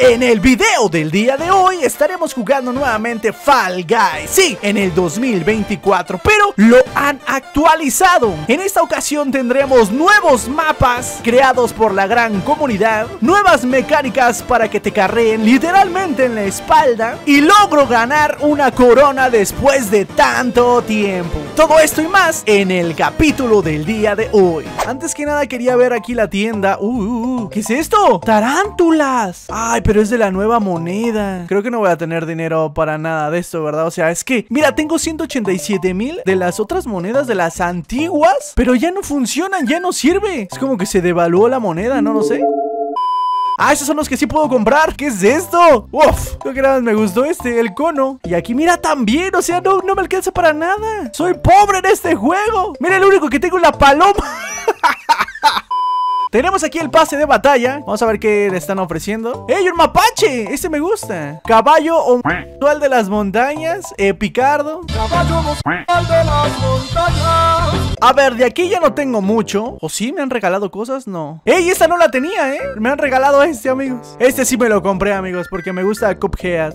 En el video del día de hoy estaremos jugando nuevamente Fall Guys, sí, en el 2024, pero lo han actualizado. En esta ocasión tendremos nuevos mapas creados por la gran comunidad, nuevas mecánicas para que te carreen literalmente en la espalda y logro ganar una corona después de tanto tiempo. Todo esto y más en el capítulo del día de hoy. Antes que nada quería ver aquí la tienda. ¿Qué es esto? ¡Tarántulas! ¡Ay! Pero es de la nueva moneda. Creo que no voy a tener dinero para nada de esto, ¿verdad? O sea, es que, mira, tengo 187.000 de las otras monedas de las antiguas, pero ya no funcionan, ya no sirve. Es como que se devaluó la moneda, no lo sé. Ah, esos son los que sí puedo comprar. ¿Qué es esto? Uf, creo que nada más me gustó este, el cono. Y aquí mira también, o sea, no me alcanza para nada. Soy pobre en este juego. Mira, lo único que tengo es la paloma. Tenemos aquí el pase de batalla. Vamos a ver qué le están ofreciendo. ¡Ey, un mapache! Este me gusta. Caballo homosexual de las montañas. Picardo. Caballo homosexual de las montañas. A ver, de aquí ya no tengo mucho. ¿O sí me han regalado cosas? No. ¡Ey, esta no la tenía, eh! Me han regalado este, amigos. Este sí me lo compré, amigos, porque me gusta Cuphead.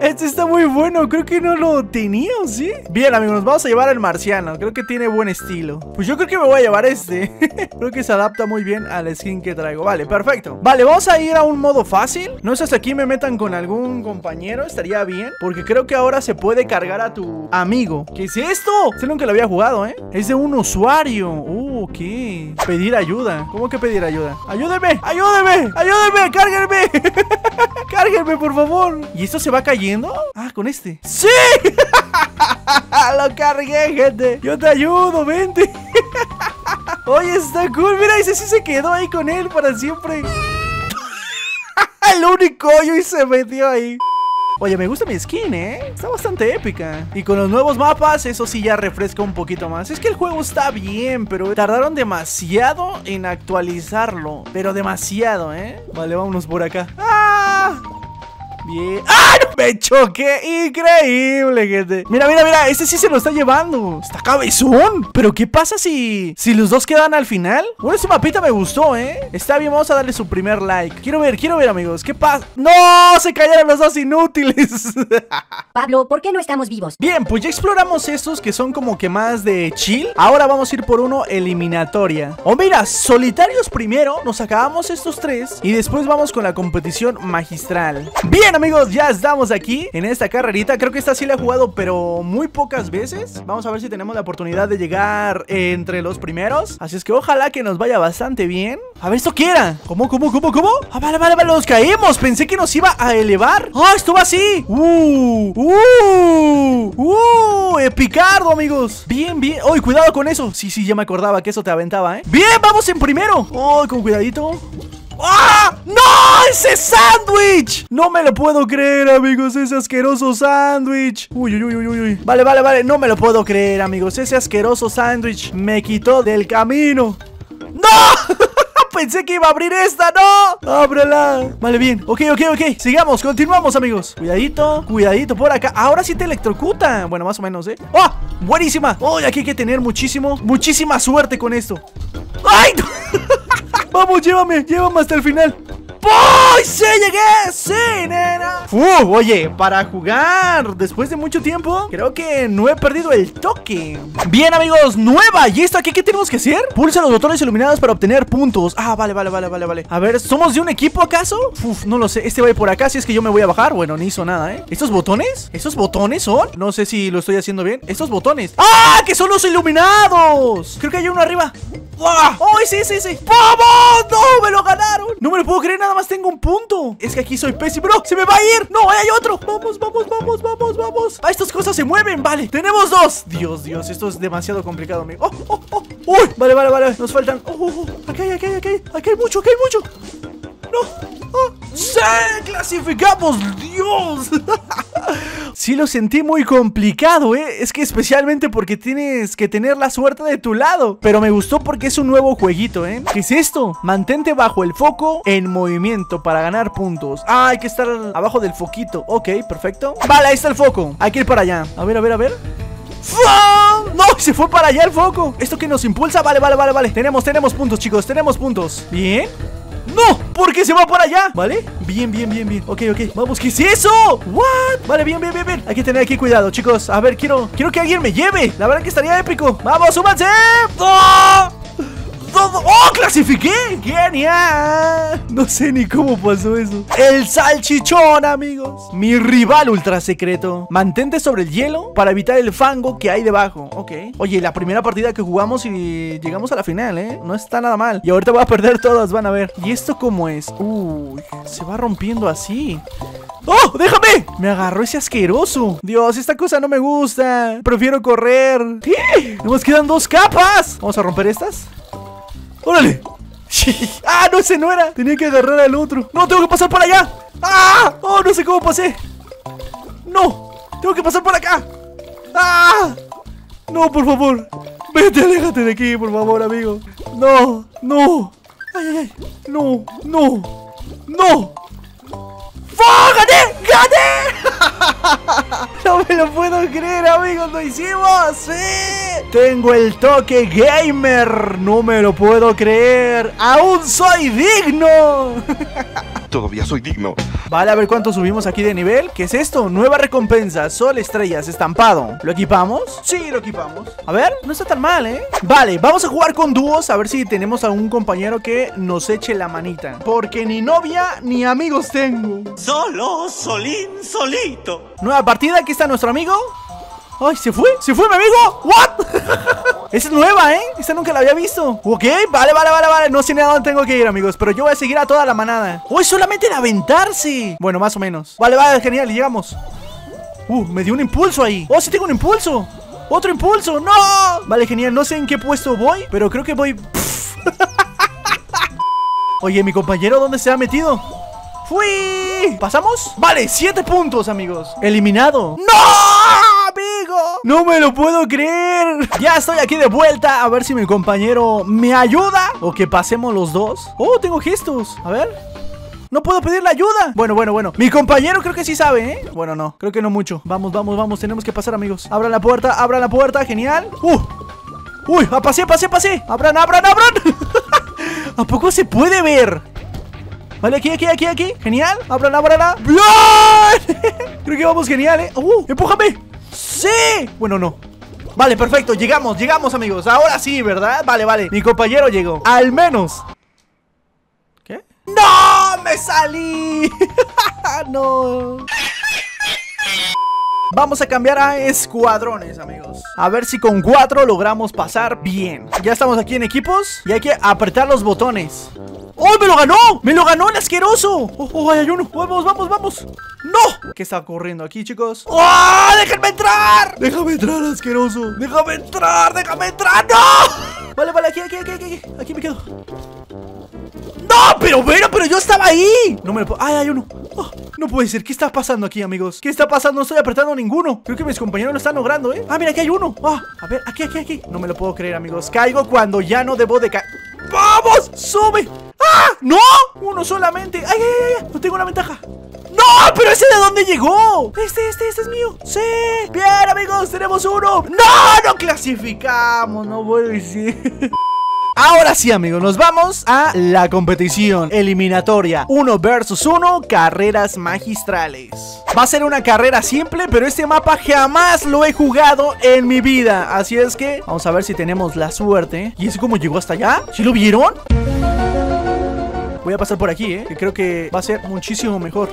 Este está muy bueno. Creo que no lo tenía, ¿sí? Bien, amigos, nos vamos a llevar al marciano. Creo que tiene buen estilo. Pues yo creo que me voy a llevar este. Creo que se adapta muy bien a la skin que traigo. Vale, perfecto. Vale, vamos a ir a un modo fácil. No sé si aquí me metan con algún compañero. Estaría bien, porque creo que ahora se puede cargar a tu amigo. ¿Qué es esto? Este nunca lo había jugado, ¿eh? Es de un usuario. Ok. Pedir ayuda. ¿Cómo que pedir ayuda? ¡Ayúdeme! ¡Ayúdeme! ¡Ayúdeme! ¡Cárguenme! ¡Cárguenme, por favor! ¿Y esto se va cayendo? Ah, con este. ¡Sí! Lo cargué, gente. Yo te ayudo, vente. Oye, está cool. Mira, ese sí se quedó ahí con él para siempre. El único hoyo y se metió ahí. Oye, me gusta mi skin, ¿eh? Está bastante épica. Y con los nuevos mapas, eso sí ya refresca un poquito más. Es que el juego está bien, pero tardaron demasiado en actualizarlo. Pero demasiado, ¿eh? Vale, vámonos por acá. ¡Ah! Bien. ¡Ah! No, me choqué. Increíble, gente. Mira, mira, mira. Este sí se lo está llevando. Está cabezón. Pero ¿qué pasa si los dos quedan al final? Bueno, este mapita me gustó, ¿eh? Está bien, vamos a darle su primer like. Quiero ver, amigos. ¿Qué pasa? ¡No! Se cayeron los dos inútiles. Pablo, ¿por qué no estamos vivos? Bien, pues ya exploramos estos que son como que más de chill. Ahora vamos a ir por uno eliminatoria. O mira, solitarios primero. Nos acabamos estos tres. Y después vamos con la competición magistral. Bien, amigos, ya estamos aquí en esta carrerita. Creo que esta sí la he jugado, pero muy pocas veces. Vamos a ver si tenemos la oportunidad de llegar entre los primeros. Así es que ojalá que nos vaya bastante bien. A ver, ¿esto qué era? ¿Cómo? Ah, vale, nos caímos. Pensé que nos iba a elevar. ¡Ah, esto va así! ¡Picardo, amigos! Bien, bien. ¡Uy, cuidado con eso! Sí, ya me acordaba que eso te aventaba, ¿eh? ¡Bien, vamos en primero! ¡Oh, con cuidadito! ¡Ah! ¡No! ¡Ese sándwich! No me lo puedo creer, amigos. Ese asqueroso sándwich. Uy. Vale. No me lo puedo creer, amigos. Ese asqueroso sándwich me quitó del camino. ¡No! Pensé que iba a abrir esta, ¡no! ¡Ábrela! Vale, bien, ok. Sigamos, continuamos, amigos. Cuidadito por acá. Ahora sí te electrocutan. Bueno, más o menos, ¿eh? ¡Oh! ¡Buenísima! ¡Oh! Aquí hay que tener muchísima suerte con esto. ¡Ay! Vamos, llévame hasta el final. ¡Ay, sí, llegué! ¡Sí, nena! Oye, para jugar después de mucho tiempo, creo que no he perdido el toque. Bien, amigos, nueva. ¿Y esto aquí qué tenemos que hacer? Pulsa los botones iluminados para obtener puntos. Ah, vale. A ver, ¿somos de un equipo acaso? No lo sé. Este va a ir por acá, si es que yo me voy a bajar. Bueno, ni hizo nada, ¿eh? ¿Estos botones? ¿Estos botones son? No sé si lo estoy haciendo bien. ¡Estos botones! ¡Ah, que son los iluminados! Creo que hay uno arriba. ¡Oh! Sí. ¡Vamos! ¡No! ¡Me lo ganaron! No me lo puedo creer, nada más tengo un punto. Es que aquí soy pésimo. ¡No! ¡Se me va a ir! ¡No! ¡Ahí hay otro! ¡Vamos! ¡Ah! Estas cosas se mueven. Vale, tenemos dos. Dios. Esto es demasiado complicado, amigo. ¡Oh! ¡Uy! Vale. Nos faltan. Aquí hay. Aquí hay mucho. ¡No! ¡Oh! ¡Sí! ¡Clasificamos! ¡Dios! Sí lo sentí muy complicado, ¿eh? Es que especialmente porque tienes que tener la suerte de tu lado. Pero me gustó porque es un nuevo jueguito, ¿eh? ¿Qué es esto? Mantente bajo el foco en movimiento para ganar puntos. Ah, hay que estar abajo del foquito. Ok, perfecto. Vale, ahí está el foco. Hay que ir para allá. A ver. ¡Fua! ¡No! Se fue para allá el foco. ¿Esto que nos impulsa? Vale. Tenemos puntos, chicos. Bien. ¡No! Porque se va para allá, ¿vale? Bien, bien, bien, bien. Ok, ok. Vamos, ¿qué es eso? ¿What? Vale, bien, bien, bien, bien. Hay que tener aquí cuidado, chicos. A ver, quiero que alguien me lleve. La verdad que estaría épico. ¡Vamos, súbanse! ¡Oh! ¡Oh! ¡Clasifiqué! ¡Genial! No sé ni cómo pasó eso. El salchichón, amigos. Mi rival ultra secreto. Mantente sobre el hielo para evitar el fango que hay debajo. Ok. Oye, la primera partida que jugamos y llegamos a la final, ¿eh? No está nada mal. Y ahorita voy a perder todas, van a ver. ¿Y esto cómo es? Uy, se va rompiendo así. ¡Oh! ¡Déjame! Me agarró ese asqueroso. Dios, esta cosa no me gusta. Prefiero correr. ¡Eh! Nos quedan dos capas. Vamos a romper estas. ¡Órale! ¡Ah! No, ese no era. Tenía que agarrar al otro. ¡No! ¡Tengo que pasar para allá! ¡Ah! ¡Oh! No sé cómo pasé. ¡No! ¡Tengo que pasar para acá! ¡Ah! ¡No, por favor! ¡Vete, aléjate de aquí, por favor, amigo! ¡No! ¡No! ¡Ay, ay, ay! ¡No! ¡No! ¡No! ¡Oh! ¡Gané! ¡Gané! No me lo puedo creer, amigos. ¡Lo hicimos! ¡Sí! Tengo el toque gamer. No me lo puedo creer. ¡Aún soy digno! Todavía soy digno. Vale, a ver cuánto subimos aquí de nivel. ¿Qué es esto? Nueva recompensa, sol, estrellas, estampado. ¿Lo equipamos? Sí, lo equipamos. A ver, no está tan mal, ¿eh? Vale, vamos a jugar con dúos. A ver si tenemos algún compañero que nos eche la manita. Porque ni novia ni amigos tengo. Solo, solín, solito. Nueva partida, aquí está nuestro amigo. ¡Ay, se fue! ¡Se fue mi amigo! ¿What? Esa es nueva, ¿eh? Esa nunca la había visto. Ok, vale, vale, vale, vale. No sé ni a dónde tengo que ir, amigos. Pero yo voy a seguir a toda la manada. ¡Uy, solamente de aventarse! Bueno, más o menos. Vale, vale, genial, llegamos. Me dio un impulso ahí. ¡Oh, sí tengo un impulso! ¡Otro impulso! ¡No! Vale, genial, no sé en qué puesto voy. Pero creo que voy... Oye, mi compañero, ¿dónde se ha metido? ¡Fui! ¿Pasamos? Vale, 7 puntos, amigos. Eliminado. ¡No! No me lo puedo creer. Ya estoy aquí de vuelta. A ver si mi compañero me ayuda. O que pasemos los dos. Oh, tengo gestos. A ver. No puedo pedirle ayuda. Bueno, bueno, bueno. Mi compañero creo que sí sabe, ¿eh? Bueno, no. Creo que no mucho. Vamos, vamos, vamos. Tenemos que pasar, amigos. Abran la puerta, abran la puerta. Genial. Uy, pasé, pasé, pasé. Abran, abran, abran. ¿A poco se puede ver? Vale, aquí, aquí, aquí, aquí. Genial. Abran, abran. ¡Bien! Creo que vamos genial, ¿eh? ¡Empújame! ¡Sí! Bueno, no. Vale, perfecto, llegamos, llegamos, amigos. Ahora sí, ¿verdad? Vale, vale, mi compañero llegó. Al menos. ¿Qué? ¡No! ¡Me salí! ¡No! Vamos a cambiar a escuadrones, amigos. A ver si con 4 logramos pasar bien. Ya estamos aquí en equipos y hay que apretar los botones. ¡Oh, me lo ganó! ¡Me lo ganó el asqueroso! ¡Oh, hay uno! ¡Vamos, vamos, vamos! ¡No! ¿Qué está ocurriendo aquí, chicos? ¡Oh, déjenme entrar! ¡Déjame entrar, asqueroso! ¡Déjame entrar! ¡Déjame entrar! ¡No! Vale, vale, aquí, aquí, aquí, aquí. Aquí me quedo. ¡No! ¡Pero bueno! ¡Pero yo estaba ahí! No me lo puedo... ¡Ay, hay uno! Oh, no puede ser. ¿Qué está pasando aquí, amigos? ¿Qué está pasando? No estoy apretando ninguno. Creo que mis compañeros lo están logrando, ¿eh? Ah, mira, aquí hay uno. Ah, a ver, aquí, aquí, aquí. No me lo puedo creer, amigos. Caigo cuando ya no debo de caer. ¡Vamos! ¡Sube! ¡Ah! ¡No! Uno solamente. ¡Ay, ay, ay! No tengo una ventaja. ¡No! ¡Pero ese de dónde llegó! Este es mío. ¡Sí! ¡Bien, amigos! ¡Tenemos uno! ¡No! ¡No clasificamos! No voy a decir... Ahora sí, amigos, nos vamos a la competición eliminatoria 1 vs 1, carreras magistrales. Va a ser una carrera simple, pero este mapa jamás lo he jugado en mi vida. Así es que vamos a ver si tenemos la suerte. ¿Y es como llegó hasta allá? ¿Sí lo vieron? Voy a pasar por aquí, que creo que va a ser muchísimo mejor.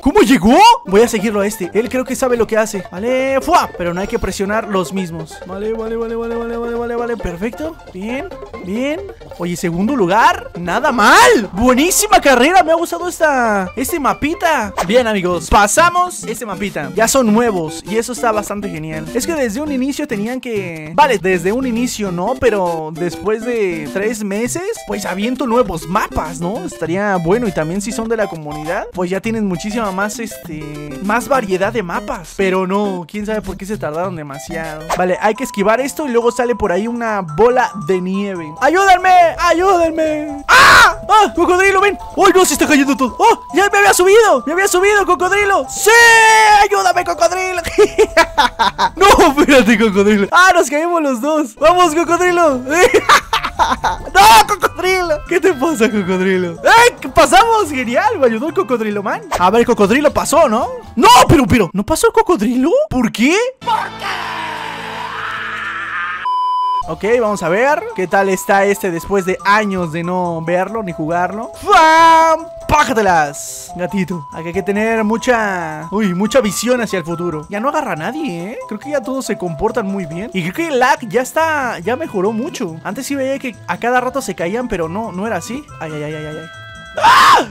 ¿Cómo llegó? Voy a seguirlo a este. Él creo que sabe lo que hace. Vale, ¡fua! Pero no hay que presionar los mismos. Vale, vale, vale, vale, vale, vale, vale, vale. Perfecto. Bien, bien. Oye, segundo lugar. Nada mal. Buenísima carrera. Me ha gustado este mapita. Bien, amigos. Pasamos este mapita. Ya son nuevos. Y eso está bastante genial. Es que desde un inicio tenían que... Vale, desde un inicio no, pero después de 3 meses, pues aviento nuevos mapas, ¿no? Estaría bueno. Y también si son de la comunidad, pues ya tienen muchísima más variedad de mapas. Pero no, quién sabe por qué se tardaron demasiado. Vale, hay que esquivar esto y luego sale por ahí una bola de nieve. ¡Ayúdenme! ¡Ayúdenme! ¡Ah! ¡Ah! ¡Cocodrilo, ven! ¡Oh, no! Se está cayendo todo. ¡Oh! ¡Ya me había subido! ¡Me había subido, cocodrilo! ¡Sí! ¡Ayúdame, cocodrilo! ¡No! Espérate, cocodrilo. ¡Ah! ¡Nos caímos los dos! ¡Vamos, cocodrilo! ¡No, cocodrilo! ¿Qué te pasa, cocodrilo? ¡Ey! ¡Pasamos! ¡Genial! Me ayudó el cocodrilo, man. A ver, el cocodrilo pasó, ¿no? ¡No! Pero, ¿no pasó el cocodrilo? ¿Por qué? ¿Por qué? Ok, vamos a ver qué tal está este después de años de no verlo ni jugarlo. ¡Fam! ¡Pájatelas! Gatito, hay que tener mucha... Uy, mucha visión hacia el futuro. Ya no agarra a nadie, ¿eh? Creo que ya todos se comportan muy bien. Y creo que el lag ya está... Ya mejoró mucho. Antes sí veía que a cada rato se caían, pero no era así. Ay, ay, ay, ay, ay. ¡Ah!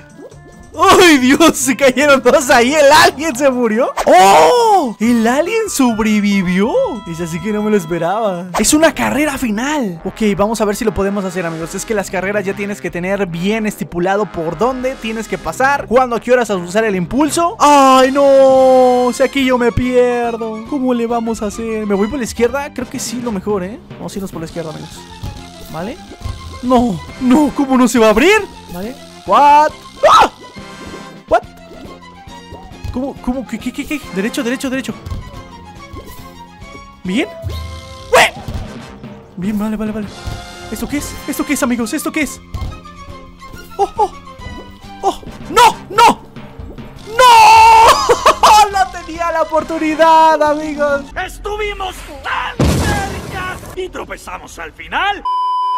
¡Ay, Dios! Se cayeron todos ahí. ¿El alien se murió? ¡Oh! ¡El alien sobrevivió! Dice, así que no me lo esperaba. ¡Es una carrera final! Ok, vamos a ver si lo podemos hacer, amigos. Es que las carreras ya tienes que tener bien estipulado por dónde tienes que pasar, cuándo, a qué horas usar el impulso. ¡Ay, no! Si aquí yo me pierdo. ¿Cómo le vamos a hacer? ¿Me voy por la izquierda? Creo que sí, lo mejor, ¿eh? Vamos a irnos por la izquierda, amigos. ¿Vale? ¡No! ¡No! ¿Cómo no se va a abrir? ¿Vale? ¿What? ¡Ah! ¿Cómo? ¿Qué? Derecho. ¿Bien? ¡Ueh! Bien, vale. ¿Esto qué es, amigos? ¿Esto qué es? ¡Oh! ¡No! ¡No tenía la oportunidad, amigos! ¡Estuvimos tan cerca! ¡Y tropezamos al final!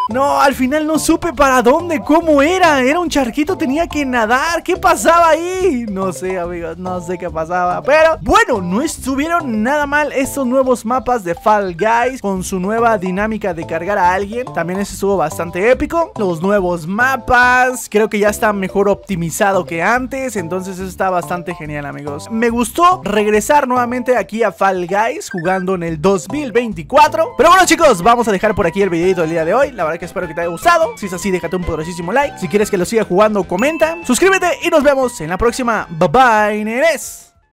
No, al final no supe para dónde, cómo era. Era un charquito, tenía que nadar. ¿Qué pasaba ahí? No sé, amigos, no sé qué pasaba. Pero bueno, no estuvieron nada mal estos nuevos mapas de Fall Guys, con su nueva dinámica de cargar a alguien. También eso estuvo bastante épico. Los nuevos mapas, creo que ya está mejor optimizado que antes. Entonces eso está bastante genial, amigos. Me gustó regresar nuevamente aquí a Fall Guys, jugando en el 2024. Pero bueno, chicos, vamos a dejar por aquí el videito del día de hoy. La verdad que espero que te haya gustado. Si es así, déjate un poderosísimo like. Si quieres que lo siga jugando, comenta, suscríbete y nos vemos en la próxima. Bye bye, nenes.